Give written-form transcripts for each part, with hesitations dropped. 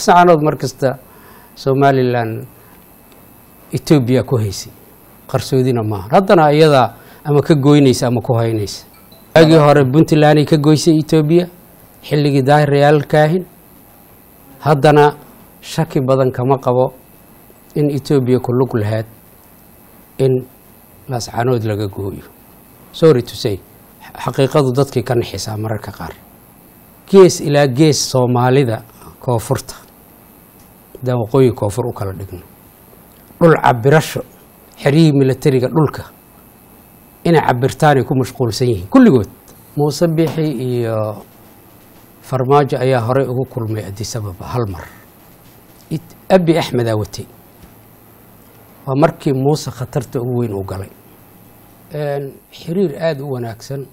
saacanood markasta Somaliland Ethiopia ku haysay qarsoodina ma haddana iyada ama ka gooynaysa ama ku haynaysa agi hore Puntland ka gooysay Ethiopia xilligii daahirayal kaahin haddana shaki badan kama qabo in Ethiopia ku lug lahayd in la saacanood laga gooyo sorry to say xaqiiqadu dadkii kan xisaa mararka qaar gees ilaa gees Soomaalida koonfurta da waqooyi koonfur u kala dhigno dhul cabirasho xiriir militariga dhulka inay cabirtaan ay ku mashquulsan yihiin kulligood Musa iyo farmaajo ayaa hore ugu kulmay Addis Ababa hal mar Abi Axmedaa watay waa markii Musa khatarta ugu weyn u galay xiriir aad u wanaagsan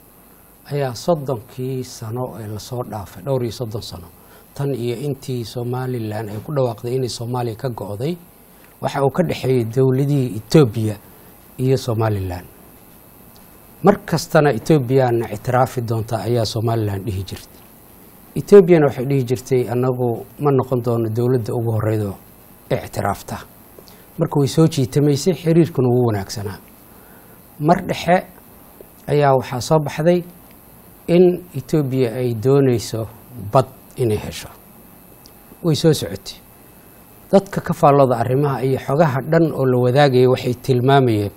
ayaa 30 sano ee la soo dhaafay dhowr iyo 30 sano tan iyo intii Somaliland ay ku dhawaaqday in Soomaaliya ka go'day waxa uu ka dhaxay dawladii Ethiopia iyo Somaliland markastana Ethiopia na itiraafi doonta ayaa Somaliland dhihi jirtay Ethiopia waxay dhihi jirtay anagu ma noqon doono dawladda ugu horeydo ee itiraafta marka way soo jiitamaysay xiriirkan uu wanaagsanaa mar dhexe ayaa waxa soo baxday in Ethiopia ay doonayso bad inay hesho way soo socotay dadka ka faallada arrimaha iyo xogaha dhan oo la wadaagay waxay tilmaamayeen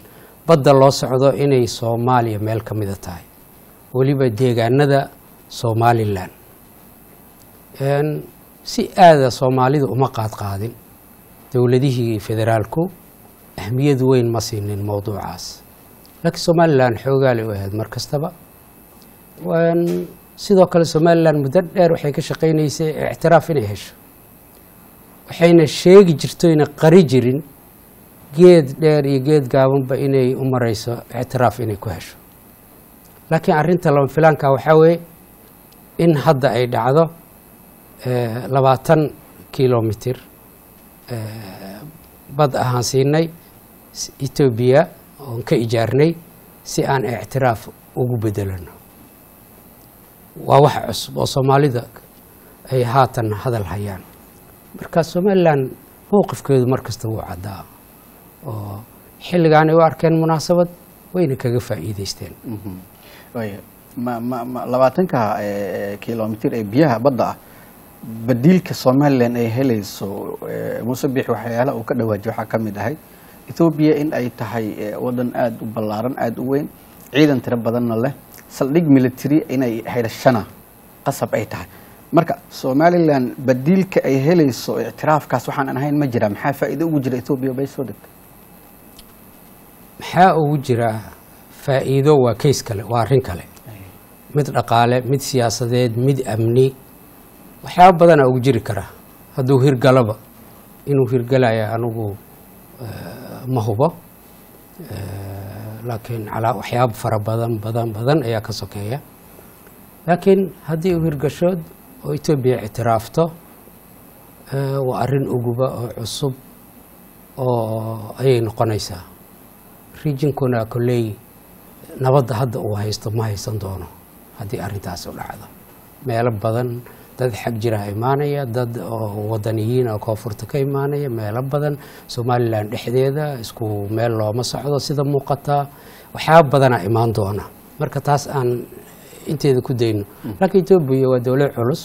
badda loo socdo inay Soomaaliya meel ka mid tahay waliba deegaanada Somaliland si aada Soomaalidu uma qaad qaadin dawladihii federaalku ahmiyad weyn ma siinin mowduucaas لكن Somaliland حوالي واحد مركز تبع وان سيدوكال Somaliland مدرر وحي كشقيني اعترافيني هش وحين الشيخ جرتوين قريجرين جيد داري جيد قابن بإني أم رئيسو اعترافيني كوهش لكن عرنت لهم فلان كاوحاوي إن حد أي دعضو 20 كيلومتر بدء هانسيني إثيوبيا oo ka ijaarnay si aan i'tiraaf ugu bedelano waa wax cusub oo Soomaalida ay haatan hadal hayaan marka Somaliland mowqifkeedu markasta uu cadaa oo xilligan ay u arkeen munaasabad wayna kaga faa'iideysteen way ma 20 kilometer ee biyaha badda badiilka Somaliland ay helayso musabbix waxyaalaha uu ka dhawaajiyo waxa kamid ahay Ethiopia in ay tahay wadan aad u ballaaran aad u weyn ciidan tiro badanna leh saldhig military in ay haydashana qasab ay tahay marka Somaliland badiilka ay helayso i'tiraafkaas waxaan ahayn ma jira maxaa faa'iido ugu jira Ethiopia bay soo dhigtay maxaa ugu jira faa'iido waa case kale waa arrin kale mid dhaqaale mid siyaasadeed mid amni waxa badan ugu jiri kara haduu hirgalaba inuu hirgalaya anigu ما هو لكن على أحياب فربضان بدن أي كسوكية لكن هذه هرقشود ويتبع اعترافته وأرن أجوبة عصب أي نقنيسة ريجن كنا كلي نبض هذا وهايست ما هيستندونه هذه أرن تاسو لحظة ما يلب بدن dad xaq jira iimaanaya dad wadaniyiin oo koonfurta ka iimaanaya meel badan Soomaaliland dhexdeeda isku meel looma socdo sida muuqata waxa badan iimaan doona marka taas aan inteeda ku deeyno laakiin Ethiopia waa dawlad culus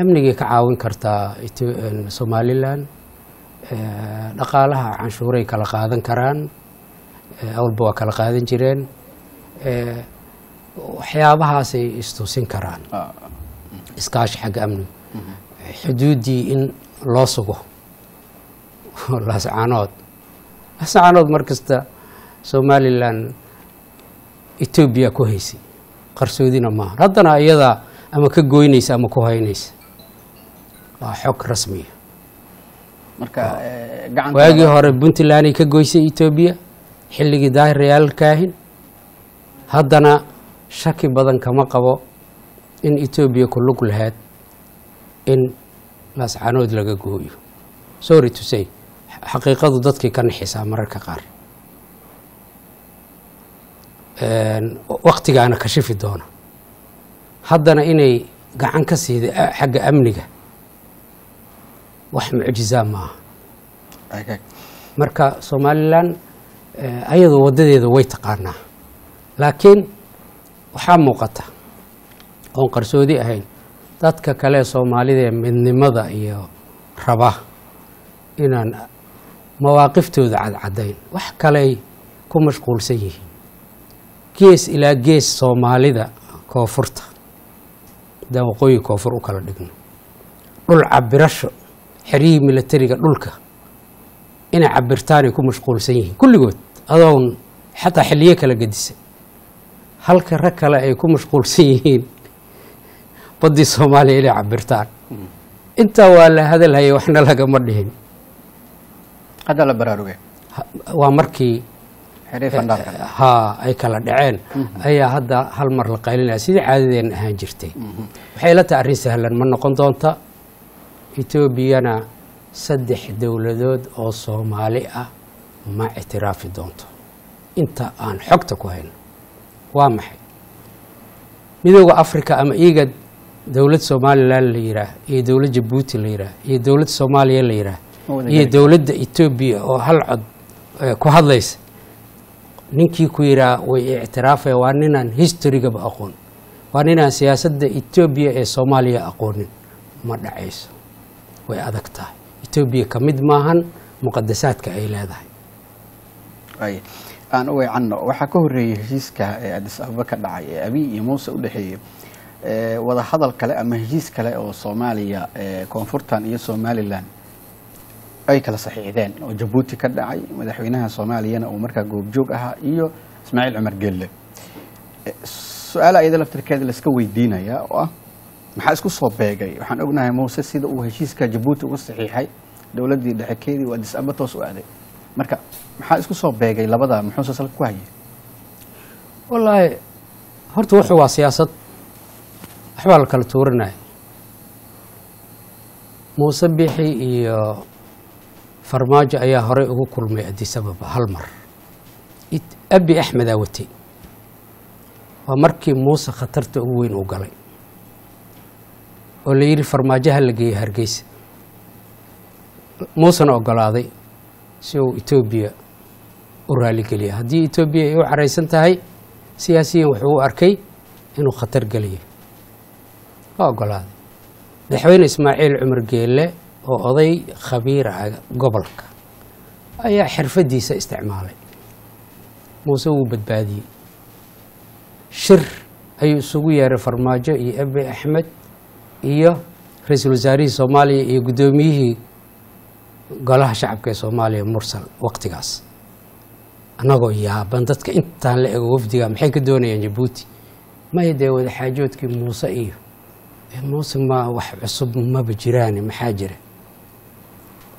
amniga ka caawin karta Soomaaliland dhaqaalaha canshuuray kala qaadan karaan awalba waa kala qaadan jireen waxyaabahaas ay istuusin karaan iskaash xaq amni xuduudii in loo sugo la saacanood markasta Somaliland Ethiopia ku haysay qarsoodina ma haddana iyada ama ka gooynaysa ama ku haynaysa waa xog rasmi ah marka gacanta waagii hore Puntland ka gooysay Ethiopia xilligii daahirayal kaahin haddana shaki badan kama qabo in Ethiopia ku lug lahayd in la saacanood laga gooyo sorry to say xaqiiqadu dadkii kan xisaa mararka qaar waqtigaana kashifi doona haddana inay gacan ka siiday xagga amniga wax mucjiza ma aha marka Somaliland ayadoo wadadeeda way taqaana laakiin waxa muuqata oo qarsoodi ahayn dadka kale Soomaalida midnimada iyo raba inaan مواقفتو ذا عدين وحكالي كمشقول سيه كيس إلى كيس صومالي ذا كوفرته ده وقوي كوفر وكلا دقنو رول عبرشو حريم للتريقة رولكا إنا عبرتاني كمشقول سيه كل قوت أضون حتى حليك لقديسة هل كركلا أي كمشقول سيه بدي صومالي إلى عبرتان انت ولا هذا الهي وإحنا لها قمرنهين هذا البرارجي ومركي ها أي كلا دعين أي هذا هالمر القليل أسيد عادين هنجرتي حيلة تعريسها لأن من قنطنطة إثيوبيا أنا سدح دولة دود أو صومالية مع اعتراف دونتو أنت أن حقتك وين وامحي ميدو أفريقيا أما إيجاد دولة صوماليا ليرة إيه دولة جيبوتي ليرة إيه دولة صوماليا ليرة هي دولة إثيوبيا أو هالعد كهذايس نينكي كويرا واعترافه واننا هيستوري جب أقون واننا سياسة إثيوبيا الصومالية أقون ما دعيس وأذكتها إثيوبيا كمد ماهن مقدسات كأيلا ذا أي أنا وعنه وحكوه الرئيس كأديس أبابا كدعي أبي موسى ودحية وذا هذا الكلام هيس كلا الصومالية كونفورتان هي سوماليلاند أي كلا صحيحين وجبوتي كدعي مدحوينها صوماليين أو مركا جوبجوجها إيو إسماعيل عمر قيلة السؤال إذا لفتركاد لسكوي دينا يا محاسكو صوبي جاي وحنقولنا يا موسى سيد وهشيس كجبوتي والصحيحي دولة دي دحكيدي وأديس أبابا سؤالي مركا محاسكو صوبي جاي لبضا محوسة سلكواي والله هرتو حوا سياسة أحوال كالتورنا موسى بيحي إيو فرماجة أيها هرئه كل ما أدي سبب هالمر أبي أحمد أوتي ومركي موسى خطرته وين وقالي واللي يري فرماجة اللي جاي هرقيس موسى نقول هذا سو إثيوبيا ورالي قليل هذه إثيوبيا يوعريسن تهي سياسيا وحقوق أركي إنه خطر قليل أقول هذا دحوين إسماعيل عمر قيله oo oday khabiir ah gobolka ayaa xirfadiisa isticmaalay Musa uu badbaadiyay shir ayuu isugu yeeray farmaajo iyo Abi Axmed iyo ra'iisul wasaaraha Soomaaliya iyo gudoomiyihii golaha shacabka Soomaaliya mursal waqtigaas anagoo yaaban dadka intaan la eego wafdiga maxay ka doonayeen Djibouti ma yeeday xaajoodkii Musa iyo Musa ma wax cusub ma jiraan maxaa jira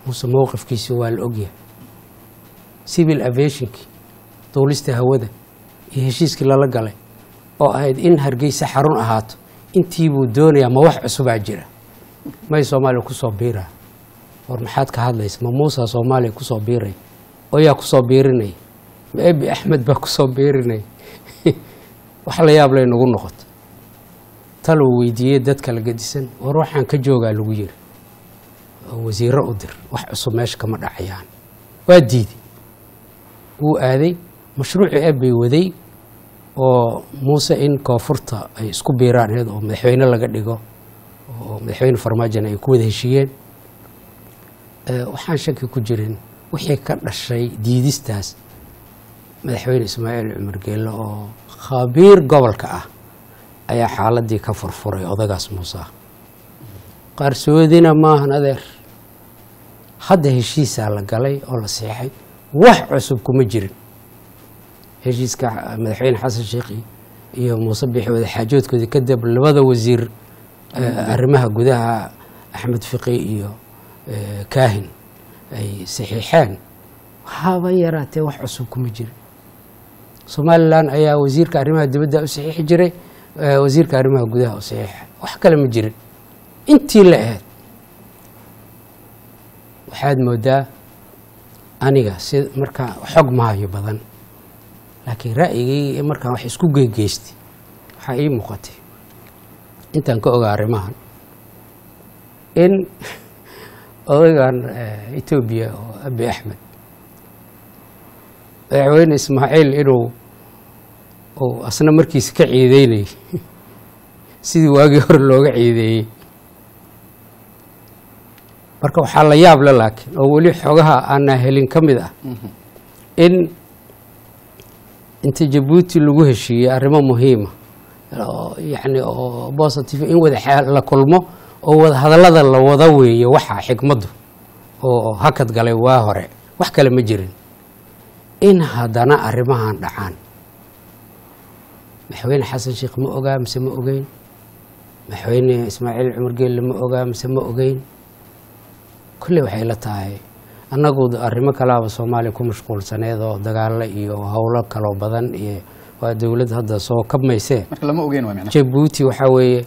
Musa mowqifkiisa waa la ogyahay civil aviation duulista hawada iyo heshiiskii la galay oo ahayd in Hargeysa xarun ahaato intii buu doonayaa ma wax cusub jira ma Soomaaliya ku soo biiraa war maxaad ka hadlaysaa ma Musa Soomaaliya ku soo biiray oo yaa ku soo biirinay ma Abi Axmed ba ku soo biirinay wax la yaab leh nagu noqoto taloo weydiiyay dadka la gadisan oo ruuxan ka joogaa lagu yiri wasiiro u dir wax cusub meesh kama dhacayaan waa diidi uu aaday mashruuci abay waday oo Musa in koofurta ay isku biiraan heed oo madaxweyne laga dhigo oo madaxweyne farmaajo ay ku wada heshiiyeen waxaan shaki ku jirin wixii ka dhashay diidistaas madaxweyne Ismaaciil Omar Geelle oo khabiir gobolka ah أي حالة دي كفر فري أضاق موسى قارسودينا ما هنذر حد هشي سالة قالي أو صحيحي وح عصبكم مجرم هشيس كمدحين حسن شيخي يوم مصبح وذا حاجوتك ذي كذب لبذا وزير أرمها قدها أحمد فقي كاهن أي صحيحان هذا يراتي وح عصبكم مجرم Somaliland أي وزير كأرمها دبدا صحيح جري وزير كارمها قدها صحيح وحكى لما جري انتي لا وحاد مودا أنا مركا حق معي بدن لكن رأيي مركا وحي سكو جيستي حقيقي مقاتي انت انكو غارمها ان أولاً إثيوبيا أبي أحمد دعوين إسماعيل إنه أصلاً مركز كعيديني سيدي واقي هور لوغا عيدي marka waxa la yaab la laakiin oo wali xogaha aan helin kamid ah in inta Djibouti lagu heshiiyay arrimo muhiim ah yani oo positive in wada xal la kulmo oo wada hadalada la wada weeyo waxa xigmadu oo hakad galay waa hore wax kale ma jirin in hadana arrimahan dhacaan maxweyne xasan sheekh ma ogaa mise ma ogeyn maxweyne Ismaaciil Omar Geelle ma ogaa mise ma ogeyn كله وحيلة تاعي أنا قود أرمي كلام الصومالي كم مشغول سنة ذا دجال إيه وهؤلاء كلام بدن إيه ودولة هذا صو كم ميسة لما أوجين ومعنى جيبوتي وحوي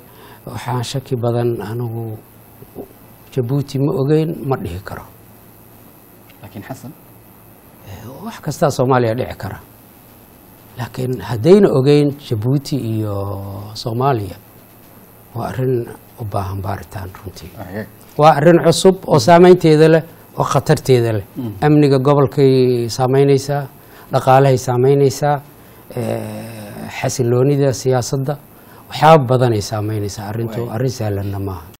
وحاشكي بدن أنا جيبوتي ما أوجين ما ليه كره لكن حسن وحكي استا صومالي ليه كره لكن هدين أوجين جيبوتي إيه صوماليا وأرن وباهم بارتان رنتي وأرن عصب وسامين تيذله وخطر تيذله أمني قبل كي سامين يسا لقاله سامين يسا حسن لوني ده سياسة ده وحاب بدن سامين يسا أرنتو أرسل لنا ما